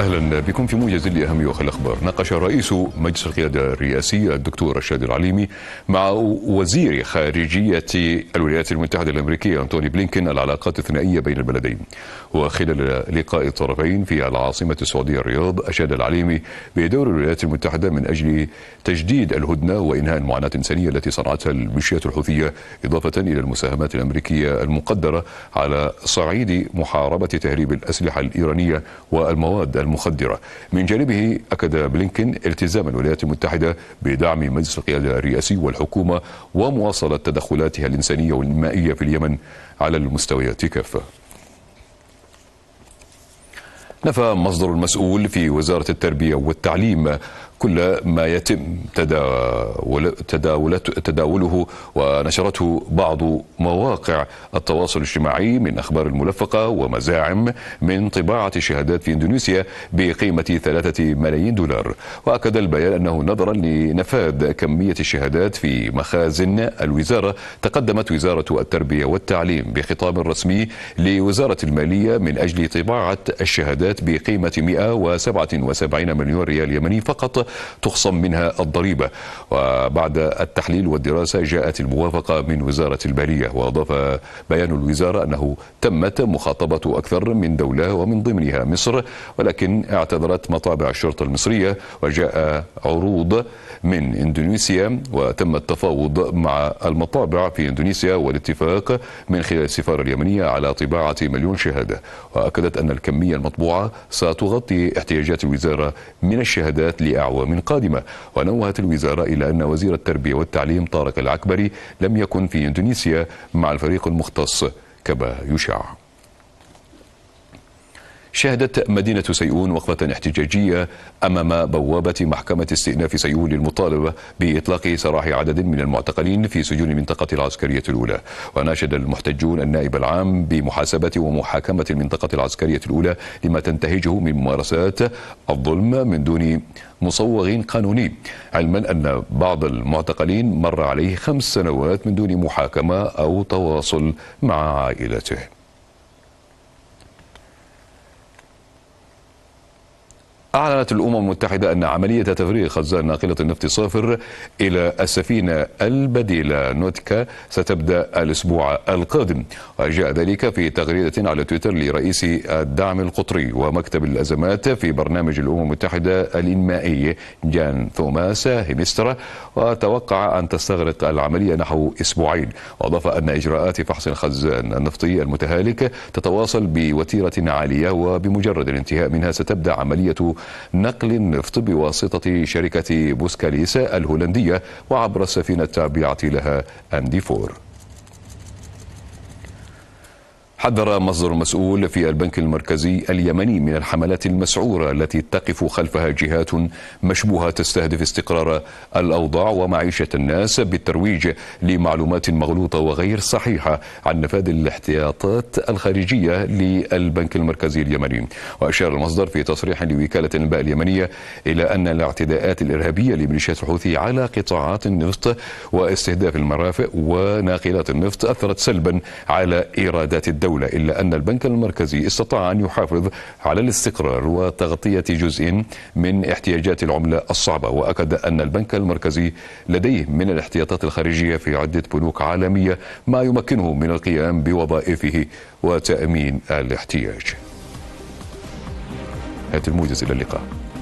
أهلا بكم في موجز لأهم وأخر الأخبار. ناقش رئيس مجلس القيادة الرئاسي الدكتور اشاد العليمي مع وزير خارجية الولايات المتحدة الأمريكية انتوني بلينكن العلاقات الثنائية بين البلدين. وخلال لقاء الطرفين في العاصمة السعودية الرياض، أشاد العليمي بدور الولايات المتحدة من أجل تجديد الهدنة وإنهاء المعاناة الإنسانية التي صنعتها الميليشيات الحوثية، إضافة إلى المساهمات الأمريكية المقدرة على صعيد محاربة تهريب الأسلحة الإيرانية والمواد المخدرة. من جانبه أكد بلينكن التزام الولايات المتحدة بدعم مجلس القيادة الرئاسي والحكومة ومواصلة تدخلاتها الإنسانية والمائية في اليمن على المستويات كافة. نفى مصدر مسؤول في وزارة التربية والتعليم كل ما يتم تداوله ونشرته بعض مواقع التواصل الاجتماعي من أخبار الملفقة ومزاعم من طباعة الشهادات في إندونيسيا بقيمة 3 ملايين دولار. وأكد البيان أنه نظرا لنفاذ كمية الشهادات في مخازن الوزارة، تقدمت وزارة التربية والتعليم بخطاب رسمي لوزارة المالية من أجل طباعة الشهادات بقيمة 177 مليون ريال يمني فقط تخصم منها الضريبة. وبعد التحليل والدراسة جاءت الموافقة من وزارة المالية. وأضاف بيان الوزارة أنه تمت مخاطبة أكثر من دولة ومن ضمنها مصر، ولكن اعتذرت مطابع الشرطة المصرية وجاء عروض من إندونيسيا وتم التفاوض مع المطابع في إندونيسيا والاتفاق من خلال السفارة اليمنية على طباعة 1 مليون شهادة. وأكدت أن الكمية المطبوعة ستغطي احتياجات الوزارة من الشهادات لأعوام قادمة. ونوهت الوزارة إلى أن وزير التربية والتعليم طارق العكبري لم يكن في إندونيسيا مع الفريق المختص كما يشاع. شهدت مدينة سيئون وقفة احتجاجية أمام بوابة محكمة استئناف سيئون للمطالبة بإطلاق سراح عدد من المعتقلين في سجون المنطقة العسكرية الأولى. وناشد المحتجون النائب العام بمحاسبة ومحاكمة المنطقة العسكرية الأولى لما تنتهجه من ممارسات الظلم من دون مصوغ قانوني، علما أن بعض المعتقلين مر عليه 5 سنوات من دون محاكمة أو تواصل مع عائلته. أعلنت الأمم المتحدة أن عملية تفريغ خزان ناقلة النفط الصافر إلى السفينة البديلة نوتكا ستبدأ الأسبوع القادم. وجاء ذلك في تغريدة على تويتر لرئيس الدعم القطري ومكتب الأزمات في برنامج الأمم المتحدة الإنمائي جان ثوماس هيمسترا، وتوقع أن تستغرق العملية نحو أسبوعين. وأضاف أن إجراءات فحص الخزان النفطي المتهالك تتواصل بوتيرة عالية، وبمجرد الانتهاء منها ستبدأ عملية نقل النفط بواسطة شركة بوسكاليس الهولندية وعبر السفينة التابعة لها اندفور. حذر مصدر مسؤول في البنك المركزي اليمني من الحملات المسعورة التي تقف خلفها جهات مشبوهة تستهدف استقرار الأوضاع ومعيشة الناس بالترويج لمعلومات مغلوطة وغير صحيحة عن نفاذ الاحتياطات الخارجية للبنك المركزي اليمني. وأشار المصدر في تصريح لوكالة الأنباء اليمنية إلى أن الاعتداءات الإرهابية لميليشيات الحوثي على قطاعات النفط واستهداف المرافق وناقلات النفط أثرت سلبا على إيرادات الدولة، إلا أن البنك المركزي استطاع أن يحافظ على الاستقرار وتغطية جزء من احتياجات العملة الصعبة. وأكد أن البنك المركزي لديه من الاحتياطات الخارجية في عدة بنوك عالمية ما يمكنه من القيام بوظائفه وتأمين الاحتياج. هذا الموجز، إلى اللقاء.